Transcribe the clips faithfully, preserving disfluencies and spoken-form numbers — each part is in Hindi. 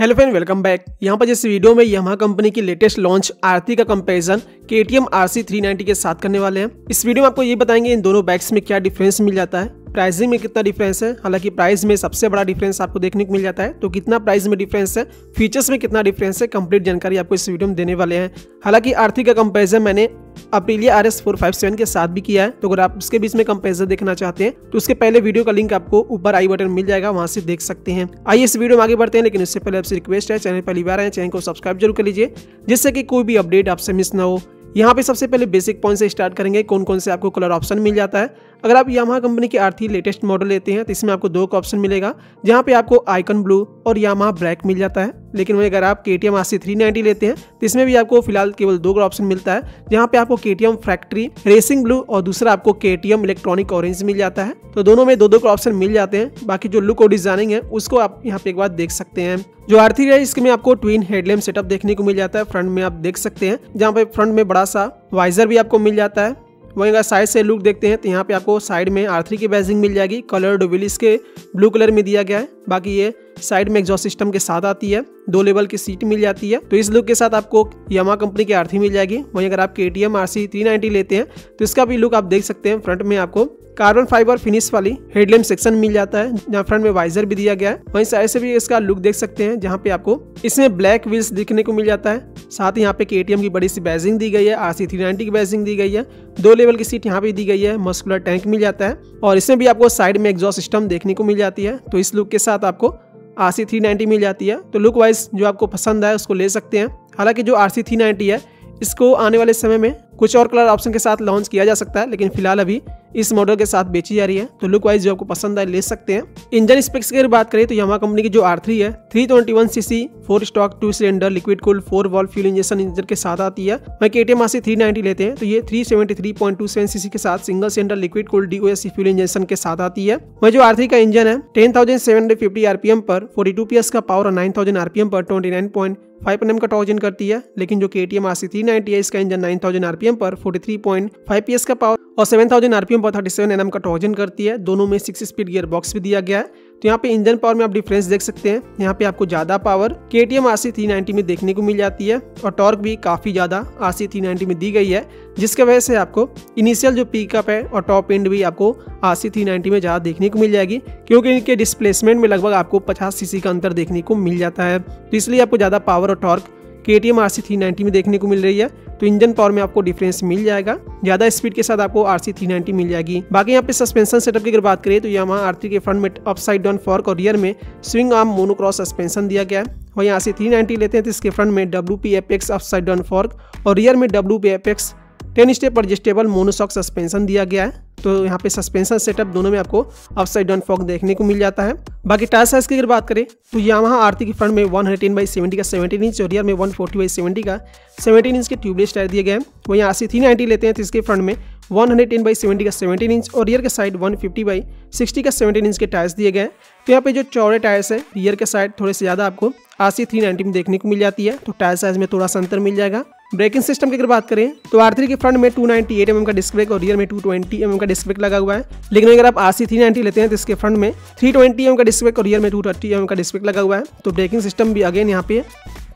Hello friend, welcome back. यहाँ पर इस वीडियो में यामाहा कंपनी की लेटेस्ट लॉन्च आर थ्री का comparison KTM RC three ninety के साथ करने वाले हैं। इस वीडियो में आपको ये बताएंगे इन दोनों बाइक्स में क्या डिफरेंस मिल जाता है, प्राइसिंग में कितना डिफरेंस है। हालांकि प्राइस में सबसे बड़ा डिफरेंस आपको देखने को मिल जाता है, तो कितना प्राइस में डिफरेंस है, फीचर्स में कितना डिफरेंस है, कंप्लीट जानकारी आपको इस वीडियो में देने वाले हैं। हालांकि आर थ्री का कंपैरिजन मैंने Aprilia R S four five seven के साथ भी किया है, तो अगर आप उसके बीच में कंपैरिजन देखना चाहते हैं तो उसके पहले वीडियो का लिंक आपको ऊपर आई बटन मिल जाएगा, वहां से देख सकते हैं। आइए इस वीडियो में आगे बढ़ते हैं, लेकिन उससे पहले आपसे रिक्वेस्ट है, चैनल पहली बार आए चैनल को सब्सक्राइब जरूर कर लीजिए जिससे कि कोई भी अपडेट आपसे मिस ना हो। यहाँ पे सबसे पहले बेसिक पॉइंट से स्टार्ट करेंगे, कौन कौन से आपको कलर ऑप्शन मिल जाता है। अगर आप यामाहा कंपनी के आर थ्री लेटेस्ट मॉडल लेते हैं तो इसमें आपको दो का ऑप्शन मिलेगा, जहाँ पे आपको आइकन ब्लू और यामाहा ब्लैक मिल जाता है। लेकिन वही अगर आप केटीएम आरसी थ्री नाइंटी लेते हैं तो इसमें भी आपको फिलहाल केवल दो का ऑप्शन मिलता है, जहाँ पे आपको केटीएम फैक्ट्री रेसिंग ब्लू और दूसरा आपको केटीएम इलेक्ट्रॉनिक ऑरेंज मिल जाता है। तो दोनों में दो दो का ऑप्शन मिल जाते हैं। बाकी जो लुक और डिजाइनिंग है उसको आप यहाँ पे एक बार देख सकते हैं। जो आर थ्री है इसमें आपको ट्विन हेडलैम्प सेटअप देखने को मिल जाता है, फ्रंट में आप देख सकते हैं, जहाँ पे फ्रंट में बड़ा सा वाइजर भी आपको मिल जाता है। वहीं अगर साइड से लुक देखते हैं तो यहाँ पे आपको साइड में आर थ्री की बैजिंग मिल जाएगी, कलर डोविल इसके ब्लू कलर में दिया गया है। बाकी ये साइड में एग्जॉस्ट सिस्टम के साथ आती है, दो लेवल की सीट मिल जाती है। तो इस लुक के साथ आपको यामाहा कंपनी की आर थ्री मिल जाएगी। वहीं अगर आप केटीएम आरसी थ्री नाइंटी लेते हैं तो इसका भी लुक आप देख सकते हैं। फ्रंट में आपको कार्बन फाइबर फिनिश वाली हेडलैम्प सेक्शन मिल जाता है, जहाँ फ्रंट में वाइजर भी दिया गया है। वहीं साइड से भी इसका लुक देख सकते हैं, जहाँ पे आपको इसमें ब्लैक व्हील्स दिखने को मिल जाता है। साथ ही यहाँ पे केटीएम की बड़ी सी बैजिंग दी गई है, आरसी थ्री नाइंटी की बैजिंग दी गई है, दो लेवल की सीट यहाँ पे दी गई है, मस्कुलर टैंक मिल जाता है और इसमें भी आपको साइड में एग्जॉस्ट सिस्टम देखने को मिल जाती है। तो इस लुक के साथ आपको आरसी थ्री नाइंटी मिल जाती है। तो लुक वाइज जो आपको पसंद आए उसको ले सकते हैं। हालांकि जो आरसी थ्री नाइंटी है इसको आने वाले समय में कुछ और कलर ऑप्शन के साथ लॉन्च किया जा सकता है, लेकिन फिलहाल अभी इस मॉडल के साथ बेची जा रही है। तो लुक वाइज जो आपको पसंद आए ले सकते हैं। इंजन स्पेक्स की अगर बात करें तो यामाहा कंपनी की जो आर थ्री है three twenty one cc four stroke two cylinder liquid cooled four valve fuel injection engine के साथ आती है। वहीं केटीएम आरसी थ्री नाइंटी लेते हैं तो ये three seventy three point two seven cc के साथ single cylinder liquid cooled DOHC fuel injection के साथ आती है। वहीं जो आर थ्री का इंजन है ten thousand seven hundred fifty rpm पर फोर्टी टू पीएस का पावर और नाइन थाउजेंड आरपीएम पर twenty nine point five Nm का टॉर्जन करती है। लेकिन जो केटीएम आरसी थ्री नाइंटी है इसका इंजन नाइन थाउजेंड आरपीएम पर forty three point five PS का पावर और सेवन थाउजेंड आरपीएम पर थर्टी सेवन एनएम का टॉर्जन करती है। दोनों में सिक्स स्पीड गियर बॉक्स भी दिया गया है। तो यहाँ पे इंजन पावर में आप डिफरेंस देख सकते हैं, यहाँ पे आपको ज्यादा power KTM RC three ninety में देखने को मिल जाती है और टॉर्क भी काफी ज्यादा आरसी थ्री नाइंटी में दी गई है, जिसके वजह से आपको इनिशियल जो पिकअप है और टॉप एंड भी आपको आरसी थ्री नाइंटी में ज्यादा देखने को मिल जाएगी, क्योंकि इनके डिस्प्लेसमेंट में लगभग आपको पचास सीसी का अंतर देखने को मिल जाता है। तो इसलिए आपको ज्यादा पावर और torque KTM RC three ninety में देखने को मिल रही है। तो इंजन पावर में आपको डिफरेंस मिल जाएगा, ज्यादा स्पीड के साथ आपको आरसी थ्री नाइंटी मिल जाएगी। बाकी यहाँ पे सस्पेंशन सेटअप की अगर बात करें तो यामाहा आर थ्री के फ्रंट में अपसाइड डाउन फॉर्क और रियर में स्विंग आर्म मोनोक्रॉस सस्पेंशन दिया गया है। वहीं आरसी थ्री नाइंटी लेते हैं तो इसके फ्रंट में W P apex upside down fork और रियर में W P apex ten step adjustable monoshock suspension दिया गया है। तो यहाँ पे सस्पेंशन सेटअप दोनों में आपको अपसाइड डाउन फॉर्क देखने को मिल जाता है। बाकी टायर साइज की अगर बात करें तो यामाहा आर थ्री के फ्रंट में one hundred ten by seventy का सेवेंटीन इंच और रियर में वन फोर्टी बाई सेवेंटी का सेवेंटीन इंच के ट्यूबलेस टायर दिए गए हैं। वहीं आरसी थ्री नाइंटी लेते हैं तो इसके फ्रंट में one hundred ten by seventy का सेवेंटीन इंच और रियर के side one fifty by sixty का सेवेंटीन इंच के टायर्स दिए गए हैं। तो यहाँ पे जो चौड़े टायर्स है रियर के साइड थोड़े से ज्यादा आपको आरसी थ्री नाइंटी में देखने को मिल जाती है, तो टायर साइज में थोड़ा सा अंतर मिल जाएगा। ब्रेकिंग सिस्टम की अगर बात करें तो आर थ्री के फ्रंट में टू नाइंटी एट एमएम का डिस्क ब्रेक और रियर में टू ट्वेंटी एमएम का डिस्क ब्रेक लगा हुआ है। लेकिन अगर आप आरसी थ्री नाइंटी लेते हैं तो इसके फ्रंट में थ्री ट्वेंटी एमएम का डिस्क ब्रेक और रियर में टू थर्टी एमएम का डिस्क ब्रेक लगा हुआ है। तो ब्रेकिंग सिस्टम भी अगेन यहाँ पे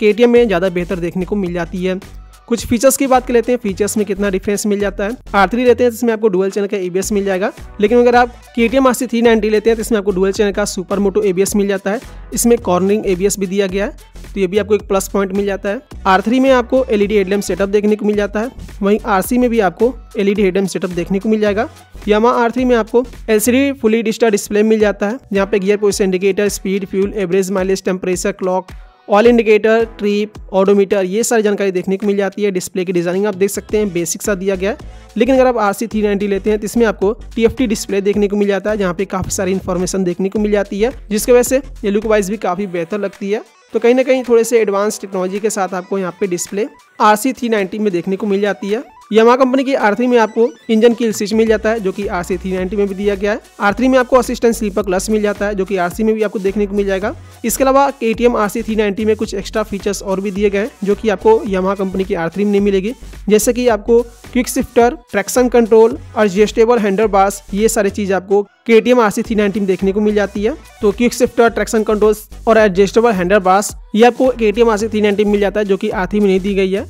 केटीएम में ज़्यादा बेहतर देखने को मिल जाती है। कुछ फीचर्स की बात कर लेते हैं, फीचर्स में कितना डिफरेंस मिल जाता है। आर थ्री लेते हैं तो इसमें आपको डुअल चैनल का एबीएस मिल जाएगा। लेकिन अगर आप केटीएम आरसी थ्री नाइंटी लेते हैं तो इसमें आपको डुअल चैनल का सुपर मोटो एबीएस मिल जाता है, इसमें कॉर्नरिंग एबीएस भी दिया गया है, तो ये भी आपको एक प्लस पॉइंट मिल जाता है। आर थ्री में आपको एलईडी हेडलैम्प सेटअप देखने को मिल जाता है, वहीं आरसी में भी आपको एलईडी हेडलैम्प सेटअप देखने को मिल जाएगा। यामाहा आर थ्री में आपको एलसीडी फुली डिजिटल डिस्प्ले मिल जाता है, जहाँ पे gear position indicator, speed, fuel, average mileage, temperature, clock, oil indicator, trip, odometer, ये सारी जानकारी देखने को मिल जाती है। डिस्प्ले की डिजाइनिंग आप देख सकते हैं, बेसिक सा दिया गया है। लेकिन अगर आप आरसी थ्री नाइंटी लेते हैं तो इसमें आपको टीएफटी डिस्प्ले देखने को मिल जाता है, जहाँ पे काफी सारी इन्फॉर्मेशन देखने को मिल जाती है, जिसकी वजह से ये लुक वाइज भी काफी बेहतर लगती है। तो कहीं ना कहीं थोड़े से एडवांस टेक्नोलॉजी के साथ आपको यहाँ पे डिस्प्ले आरसी थ्री नाइंटी में देखने को मिल जाती है। यामाहा कंपनी की आर थ्री में आपको इंजन कील स्विच मिल जाता है जो कि आरसी थ्री नाइंटी में भी दिया गया है। आर थ्री में आपको असिस्टेंट स्लीपर क्लच मिल जाता है जो कि आरसी में भी आपको देखने को मिल जाएगा। इसके अलावा केटीएम आरसी थ्री नाइंटी में कुछ एक्स्ट्रा फीचर्स और भी दिए गए हैं जो कि आपको यामाहा कंपनी की आर थ्री में नहीं मिलेगी, जैसे कि आपको quick shifter, traction control, adjustable handle bars, ये सारी चीज आपको केटीएम आरसी थ्री नाइंटी में देखने को मिल जाती है। तो क्विक शिफ्टर, ट्रैक्शन कंट्रोल और एडजस्टेबल हैंडल बार्स ये आपको केटीएम आरसी थ्री नाइंटी में मिल जाता है जो कि आर थ्री में नहीं दी गई है।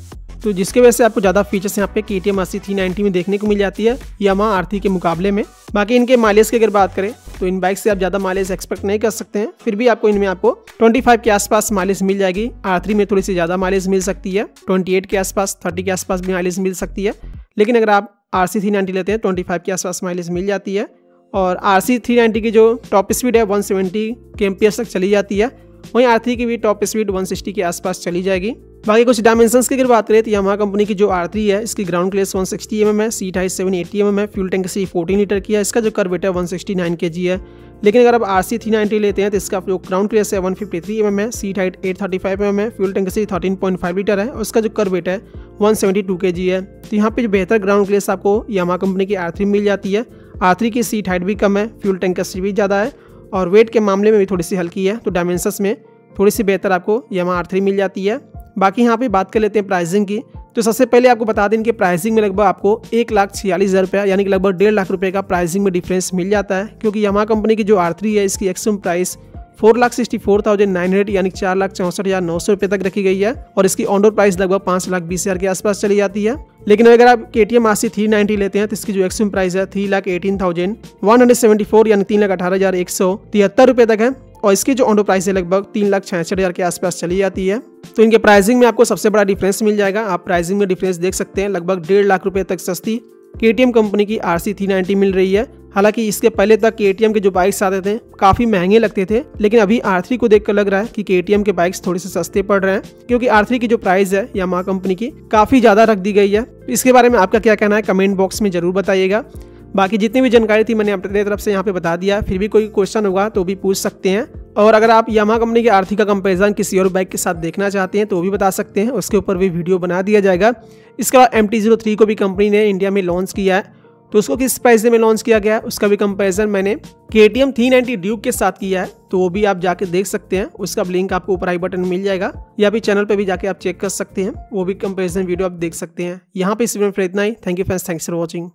तो जिसके वजह से आपको ज़्यादा फीचर्स यहाँ पे केटीएम आरसी थ्री नाइंटी में देखने को मिल जाती है यामाहा आर थ्री के मुकाबले में। बाकी इनके माइलेज की अगर बात करें तो इन बाइक से आप ज़्यादा माइलेज एक्सपेक्ट नहीं कर सकते हैं, फिर भी आपको इनमें आपको पच्चीस के आसपास माइलेज मिल जाएगी। आर थ्री में थोड़ी सी ज़्यादा माइलेज मिल सकती है, अट्ठाईस के आसपास, तीस के आसपास भी माइलेज मिल सकती है। लेकिन अगर आप आर सी थ्री नाइंटी लेते हैं पच्चीस के आसपास माइलेज मिल जाती है। और आर सी थ्री नाइंटी की जो टॉप स्पीड है एक सौ सत्तर केएमपीएस तक चली जाती है, वहीं आर थ्री की भी टॉप स्पीड एक सौ साठ के आसपास चली जाएगी। बाकी कुछ डायमेंशंस की अगर बात करें तो यामाहा कंपनी की जो आर थ्री है इसकी ग्राउंड क्लियरेंस एक सौ साठ एम एम है, सीट हाइट सात सौ अस्सी एम एम है, फ्यूल टैंक सिर्फ चौदह लीटर की है, इसका जो कर्वेटर एक सौ उनहत्तर केजी है। लेकिन अगर आप आरसी थ्री नाइंटी लेते हैं तो इसका जो ग्राउंड क्लियरेंस है एक सौ तिरेपन एम एम है, सीट हाइट आठ सौ पैंतीस एम एम है, फ्यूल टैंक सिर्फ तेरह पॉइंट पाँच लीटर है और इसका जो कर्वेटर है एक सौ बहत्तर केजी है। तो यहाँ पे जो बेहतर ग्राउंड क्लियरेंस आपको यामाहा कंपनी की आर थ्री मिल जाती है। आर थ्री की सीट हाइट भी कम है, फ्यूल टैंक कैपेसिटी भी ज़्यादा है और वेट के मामले में भी थोड़ी सी हल्की है, तो डायमेंशंस में थोड़ी सी बेहतर आपको यामाहा आर थ्री मिल जाती है। बाकी यहाँ पे बात कर लेते हैं प्राइसिंग की, तो सबसे पहले आपको बता दें कि प्राइसिंग में लगभग आपको एक लाख छियालीस हज़ार रुपये यानी कि लगभग डेढ़ लाख रुपये का प्राइसिंग में डिफरेंस मिल जाता है, क्योंकि यामाहा कंपनी की जो आर थ्री है इसकी एक्सम price four lakh sixty four thousand nine hundred यानी चार लाख चौंसठ हज़ार नौ सौ रुपये तक रखी गई है और इसकी ऑन रोड प्राइस लगभग पाँच लाख बीस हज़ार के आसपास चली जाती है। लेकिन अगर आप केटीएम आरसी थ्री नाइंटी लेते हैं तो इसकी जो एक्सम प्राइस है three lakh eighteen thousand one hundred seventy four यानी तीन लाख अठारह हज़ार एक सौ तिहत्तर रुपये तक है और इसकी जो ऑन रोड प्राइस है लगभग तीन लाख छियासठ हज़ार के आसपास चली जाती है। तो इनके प्राइसिंग में आपको सबसे बड़ा डिफरेंस मिल जाएगा। आप प्राइसिंग में डिफरेंस देख सकते हैं, लगभग डेढ़ लाख रुपए तक सस्ती केटीएम कंपनी की आरसी थ्री नाइंटी मिल रही है। हालांकि इसके पहले तक केटीएम के जो बाइक्स आते थे काफ़ी महंगे लगते थे, लेकिन अभी आर थ्री को देखकर लग रहा है कि केटीएम के बाइक्स थोड़े से सस्ते पड़ रहे हैं, क्योंकि आर थ्री की जो प्राइस है यामाहा कंपनी की काफ़ी ज़्यादा रख दी गई है। इसके बारे में आपका क्या कहना है कमेंट बॉक्स में ज़रूर बताइएगा। बाकी जितनी भी जानकारी थी मैंने अपनी तरफ से यहाँ पे बता दिया, फिर भी कोई क्वेश्चन होगा तो भी पूछ सकते हैं। और अगर आप यामाहा कंपनी की आर थ्री का कंपैरिजन किसी और बाइक के साथ देखना चाहते हैं तो भी बता सकते हैं, उसके ऊपर भी वीडियो बना दिया जाएगा। इसके बाद एम टी ज़ीरो थ्री को भी कंपनी ने इंडिया में लॉन्च किया है, तो उसको किस प्राइस में लॉन्च किया गया है उसका भी कंपैरिजन मैंने केटीएम थ्री नाइंटी ड्यूक के साथ किया है, तो वो भी आप जाके देख सकते हैं। उसका लिंक आपको ऊपर आई बटन मिल जाएगा या फिर चैनल पर भी जाके आप चेक कर सकते हैं, वो भी कंपैरिजन वीडियो आप देख सकते हैं। यहाँ पे इस वीडियो में इतना ही। Thank you friends, thanks for watching.